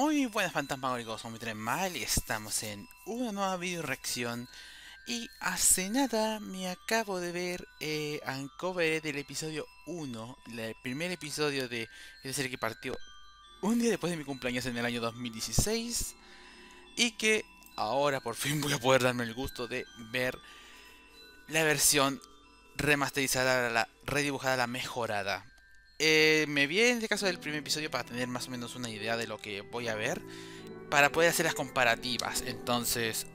Muy buenas fantasmagóricos, somos Mr Smile y estamos en una nueva video reacción. Y hace nada me acabo de ver Uncovered del episodio 1, el primer episodio de esta serie que partió un día después de mi cumpleaños en el año 2016. Y que ahora por fin voy a poder darme el gusto de ver la versión remasterizada, la redibujada, la mejorada. Me vi en este caso del primer episodio para tener más o menos una idea de lo que voy a ver, para poder hacer las comparativas. Entonces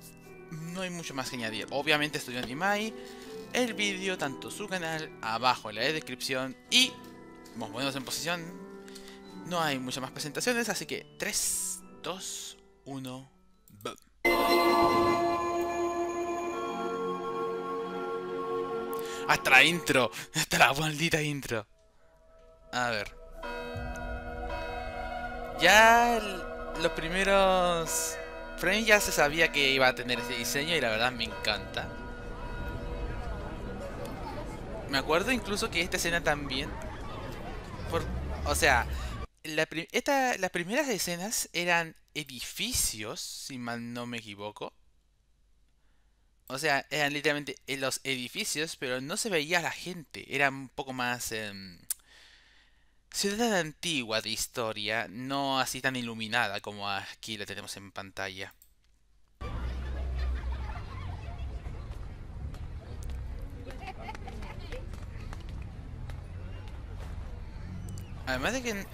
no hay mucho más que añadir. Obviamente Estudio Nimai, el vídeo, tanto su canal, abajo en la descripción. Y nos ponemos en posición. No hay muchas más presentaciones, así que 3, 2, 1, boom. Hasta la intro, hasta la maldita intro. A ver. Ya los primeros frames ya se sabía que iba a tener este diseño y la verdad me encanta. Me acuerdo incluso que esta escena también... las primeras escenas eran edificios, si mal no me equivoco. O sea, eran literalmente los edificios, pero no se veía la gente. Era un poco más... ciudad antigua de historia, no así tan iluminada como aquí la tenemos en pantalla. Además de que...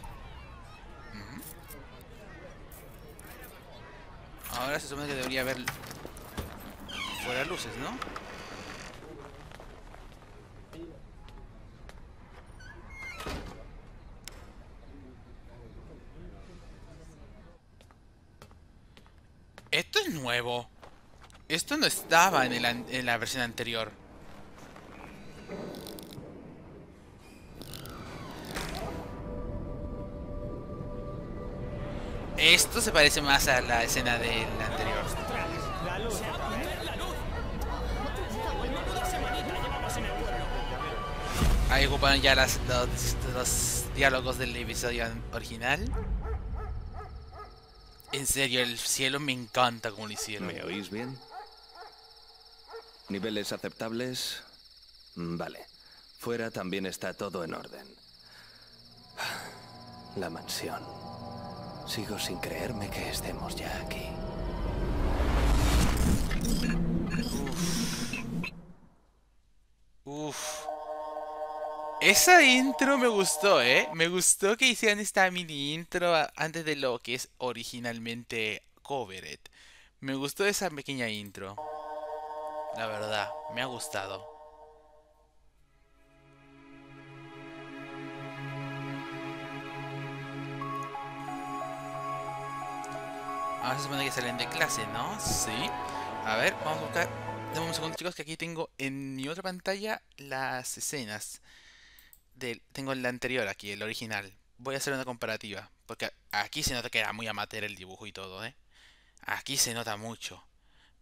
Ahora se supone que debería haber fuera luces, ¿no? Esto es nuevo. Esto no estaba en, la versión anterior. Esto se parece más a la escena del anterior. Ahí ocuparon ya los diálogos del episodio original. En serio, el cielo me encanta como lo hicieron. ¿Me oís bien? ¿Niveles aceptables? Vale. Fuera también está todo en orden. La mansión. Sigo sin creerme que estemos ya aquí. Uf. Esa intro me gustó, ¿eh? Me gustó que hicieran esta mini intro antes de lo que es originalmente Covered. Me gustó esa pequeña intro. La verdad, me ha gustado. Ahora se supone que salen de clase, ¿no? Sí. A ver, vamos a buscar... Dame un segundo, chicos, que aquí tengo en mi otra pantalla las escenas. Tengo el anterior aquí, el original. Voy a hacer una comparativa, porque aquí se nota que era muy amateur el dibujo y todo, ¿eh? Aquí se nota mucho.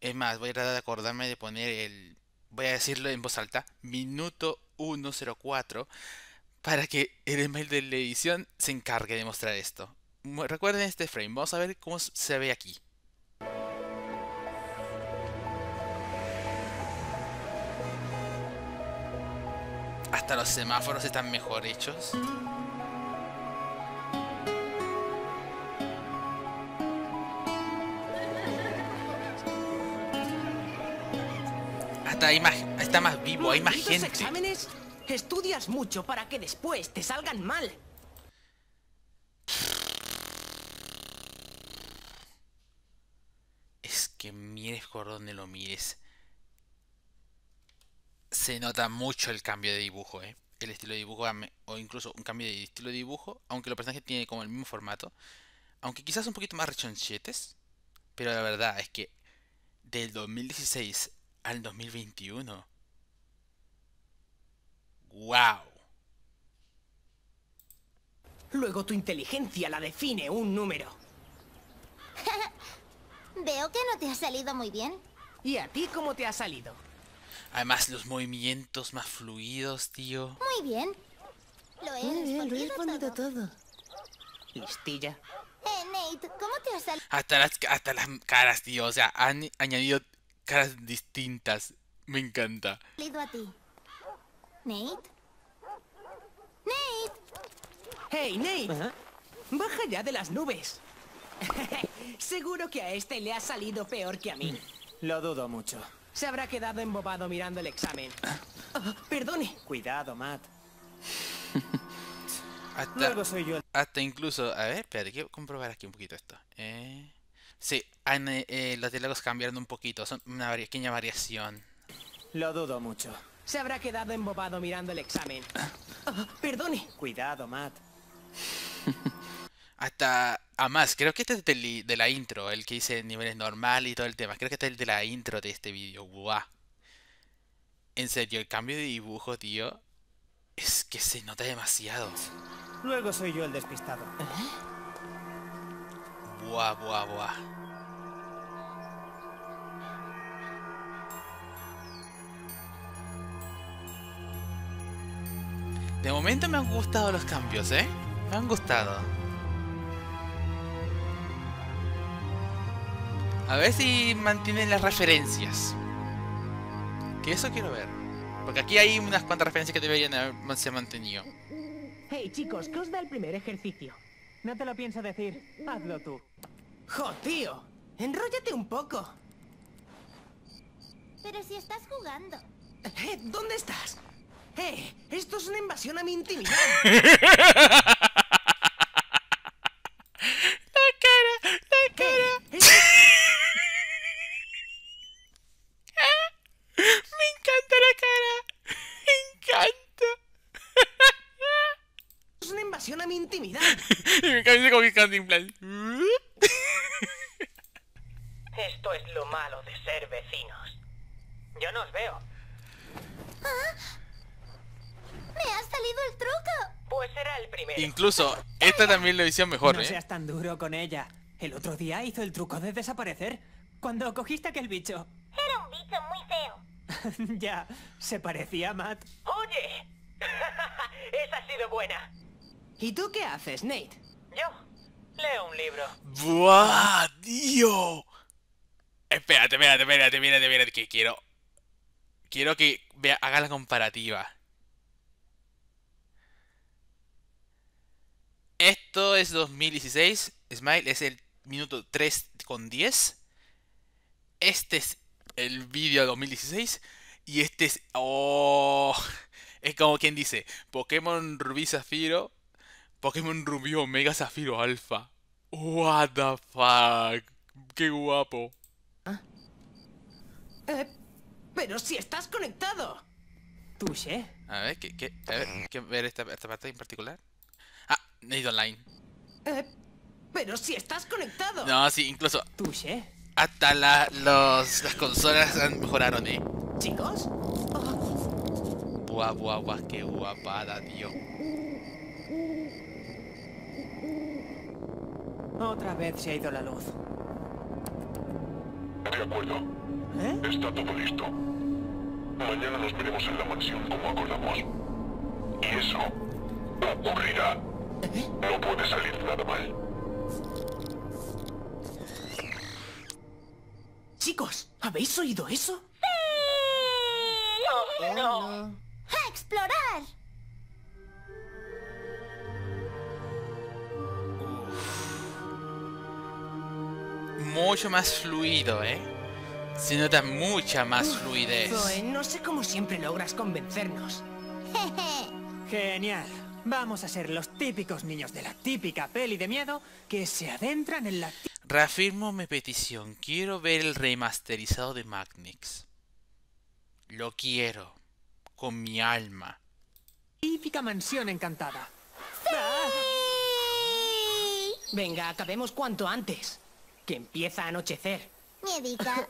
Es más, voy a tratar de acordarme de poner el... Voy a decirlo en voz alta. Minuto 104. Para que el email de la edición se encargue de mostrar esto. Recuerden este frame. Vamos a ver cómo se ve aquí. Hasta los semáforos están mejor hechos. Hasta hay más, está más vivo, hay más gente. Exámenes, estudias mucho para que después te salgan mal. Es que mires por donde lo mires. Se nota mucho el cambio de dibujo, ¿eh? El estilo de dibujo, o incluso un cambio de estilo de dibujo, aunque los personajes tienen como el mismo formato. Aunque quizás un poquito más rechonchetes, pero la verdad es que del 2016 al 2021... ¡Wow! Luego tu inteligencia la define un número. Veo que no te ha salido muy bien. ¿Y a ti cómo te ha salido? Además, los movimientos más fluidos, tío. Muy bien. Lo he respondido todo. Listilla. Nate, ¿cómo te has salido? Hasta las caras, tío. O sea, han añadido caras distintas. Me encanta. A ti. ¿Nate? ¡Nate! ¡Hey, Nate! ¿Ah? ¡Baja ya de las nubes! Seguro que a este le ha salido peor que a mí. Lo dudo mucho. Se habrá quedado embobado mirando el examen. Oh, perdone. Cuidado, Matt. Luego soy yo. Hasta incluso... A ver, espera, quiero comprobar aquí un poquito esto. Sí, los diálogos cambiaron un poquito. Son una pequeña variación. Lo dudo mucho. Se habrá quedado embobado mirando el examen. Oh, perdone. Cuidado, Matt. Hasta... Además, creo que este es de la intro, el que dice niveles normal y todo el tema. Creo que este es el de la intro de este vídeo. ¡Guau! En serio, el cambio de dibujo, tío, es que se nota demasiado. Luego soy yo el despistado. ¡Buah, buah, buah! De momento me han gustado los cambios, ¿eh? Me han gustado. A ver si mantienen las referencias. Que eso quiero ver. Porque aquí hay unas cuantas referencias que deberían haberse mantenido. Hey chicos, ¿qué os da el primer ejercicio? No te lo pienso decir, hazlo tú. ¡Jo, tío! ¡Enróllate un poco! Pero si estás jugando. ¿Dónde estás? ¡Esto es una invasión a mi intimidad! Esto es lo malo de ser vecinos. Yo no os veo. ¿Ah? ¡Me ha salido el truco! Pues era el primero. Incluso, esta también lo hicieron mejor, ¿eh? No seas tan duro con ella. El otro día hizo el truco de desaparecer cuando cogiste aquel bicho. Era un bicho muy feo. Ya, se parecía a Matt. ¡Oye! Esa ha sido buena. ¿Y tú qué haces, Nate? Yo... leo un libro. ¡Buah, tío! Espérate, que quiero... Quiero que haga la comparativa. Esto es 2016. Smile es el minuto 3:10. Este es el vídeo 2016. Y este es... ¡Oh! Es como quien dice, Pokémon Rubí Zafiro... Pokémon Rubio Omega Zafiro Alpha. What the fuck. Qué guapo. ¿Ah? Pero si estás conectado. Touché. A ver, ¿qué ver esta parte en particular? Ah, Nate Online. Pero si estás conectado. No, sí, incluso. Touché. Hasta las consolas mejoraron, Chicos. Oh. Buah, buah, buah, qué guapada, tío. Otra vez se ha ido la luz. De acuerdo. Está todo listo. Mañana nos veremos en la mansión como acordamos. Y eso ocurrirá. No puede salir nada mal. Chicos, ¿habéis oído eso? ¡Sí! ¡Oh, no! ¡A explorar! Mucho más fluido, Se nota mucha más fluidez. Zoe, no sé cómo siempre logras convencernos. Genial. Vamos a ser los típicos niños de la típica peli de miedo que se adentran en la... Reafirmo mi petición. Quiero ver el remasterizado de Madnex. Lo quiero. Con mi alma. Típica mansión encantada. ¡Sí! ¡Ah! Venga, acabemos cuanto antes. Que empieza a anochecer. Miedita.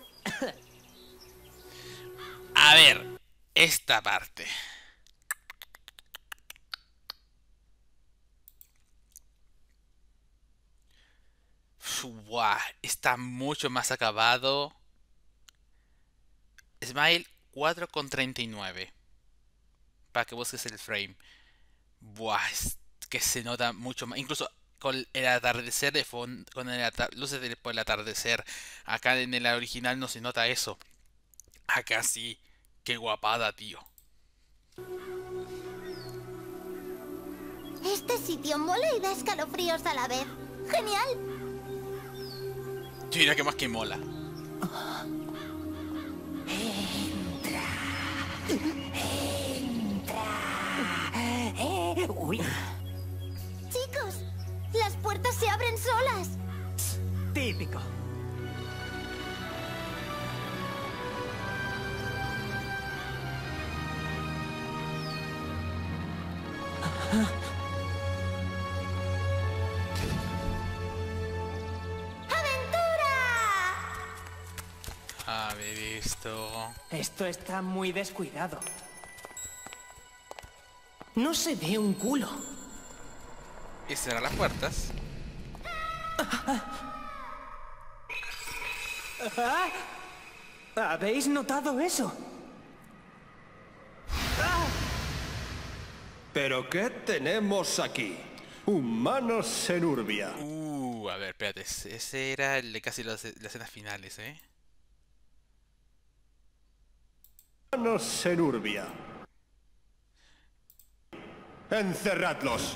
A ver, esta parte. Buah, está mucho más acabado. Smile 4:39. Para que busques el frame. Buah, es que se nota mucho más. Incluso con el atardecer de fondo, con luces por el atardecer. Acá en el original no se nota eso. Acá sí. Qué guapada, tío. Este sitio mola y da escalofríos a la vez. ¡Genial! Yo diría que más que mola. Entra. Entra. Uy. Chicos, las puertas se abren solas. Típico. ¡Aventura! A ver esto. Esto está muy descuidado. No se ve un culo. ¿Y cerrar las puertas? ¿Habéis notado eso? ¿Pero qué tenemos aquí? Humanos en Urbia. A ver, espérate. Ese era el de casi las escenas finales, ¿eh? Humanos en Urbia. ¡Encerradlos!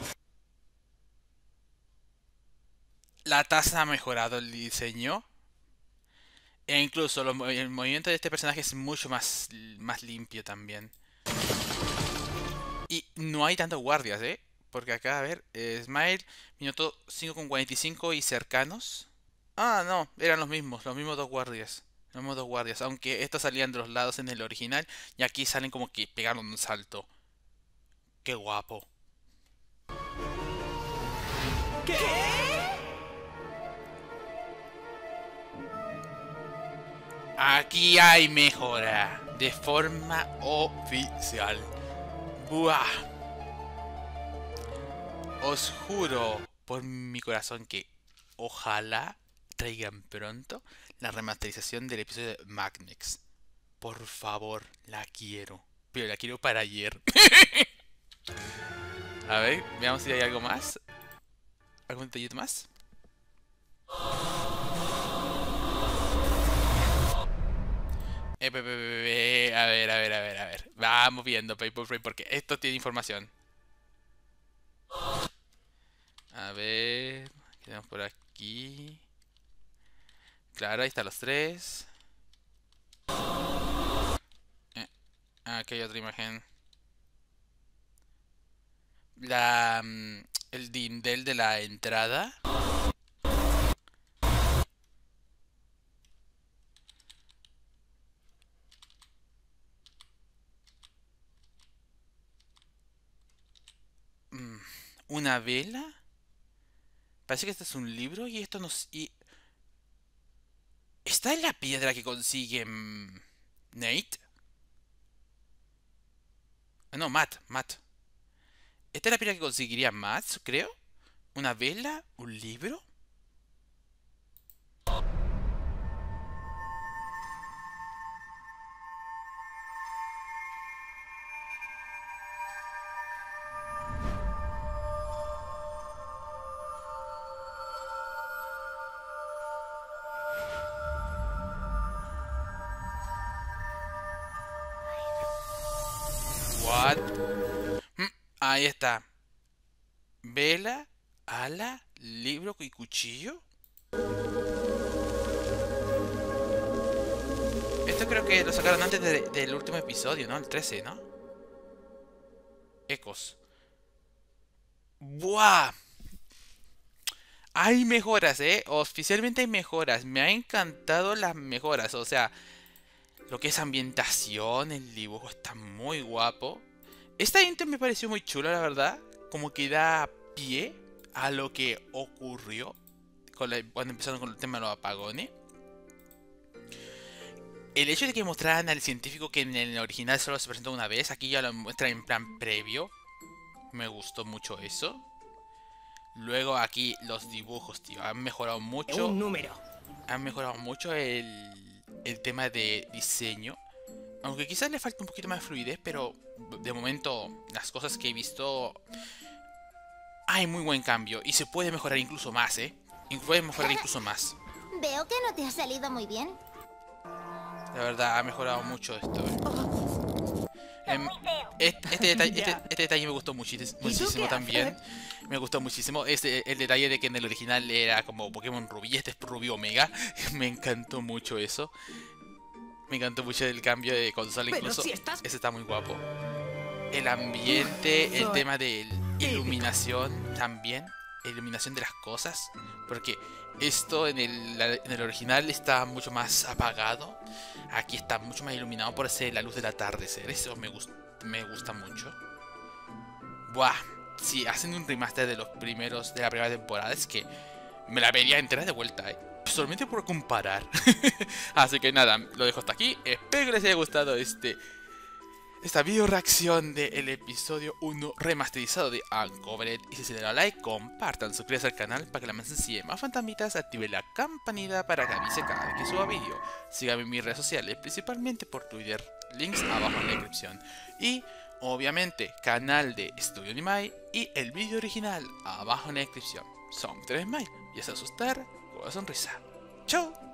La taza ha mejorado el diseño. E incluso el movimiento de este personaje es mucho más limpio también. Y no hay tantos guardias, ¿eh? Porque acá, a ver, Smile, minuto 5,45 y cercanos. Ah, no, eran los mismos dos guardias. Los mismos dos guardias, aunque estos salían de los lados en el original. Y aquí salen como que pegaron un salto. ¡Qué guapo! ¿Qué? Aquí hay mejora. De forma oficial. Buah. Os juro por mi corazón que ojalá traigan pronto la remasterización del episodio de Madnex. Por favor, la quiero. Pero la quiero para ayer. A ver, veamos si hay algo más. ¿Algún detalle más? A ver. Vamos viendo, Paperfree, porque esto tiene información. A ver. ¿Qué tenemos por aquí? Claro, ahí están los tres. Aquí hay otra imagen. El dindel de la entrada. ¿Una vela? Parece que este es un libro y esto nos... Y... ¿Está en la piedra que consigue Nate? No, Matt. ¿Esta es la piedra que conseguiría Matt, creo? ¿Una vela? ¿Un libro? Ahí está. Vela, ala, libro y cuchillo. Esto creo que lo sacaron antes del último episodio, ¿no? El 13, ¿no? Ecos. ¡Buah! Hay mejoras, ¿eh? Oficialmente hay mejoras. Me han encantado las mejoras. O sea, lo que es ambientación, el dibujo está muy guapo. Esta intro me pareció muy chula, la verdad. Como que da pie a lo que ocurrió cuando empezaron con el tema de los apagones. El hecho de que mostraran al científico que en el original solo se presentó una vez, aquí ya lo muestran en plan previo. Me gustó mucho eso. Luego aquí los dibujos, tío. Han mejorado mucho. Un número. Han mejorado mucho el tema de diseño. Aunque quizás le falta un poquito más de fluidez, pero de momento las cosas que he visto Hay muy buen cambio y se puede mejorar incluso más, ¿eh? Puedes mejorar incluso más. Veo que no te ha salido muy bien. La verdad, ha mejorado mucho esto, ¿eh? Este detalle me gustó muchísimo también. Me gustó muchísimo el detalle de que en el original era como Pokémon Rubí, este es Rubio Omega. Me encantó mucho eso. Me encantó mucho el cambio de consola, incluso si estás... Ese está muy guapo. El ambiente, el tema de iluminación también. Iluminación de las cosas, porque esto en el original está mucho más apagado. Aquí está mucho más iluminado por hacer la luz del atardecer. Eso me gusta mucho. Buah, si hacen un remaster de los primeros de la primera temporada, es que me la vería entera de vuelta, ¿eh? Solamente por comparar. Así que nada, lo dejo hasta aquí. Espero que les haya gustado esta video reacción del episodio 1 remasterizado de Uncovered. Y si se le da like, compartan, suscríbanse al canal para que la mansen sigue más fantasmitas, activen la campanita para que avise cada vez que suba vídeo. Síganme en mis redes sociales, principalmente por Twitter, links abajo en la descripción. Y obviamente, canal de Estudio Nimai y el vídeo original abajo en la descripción. Son 3 Smile, y es asustar con la sonrisa. ¡Chao!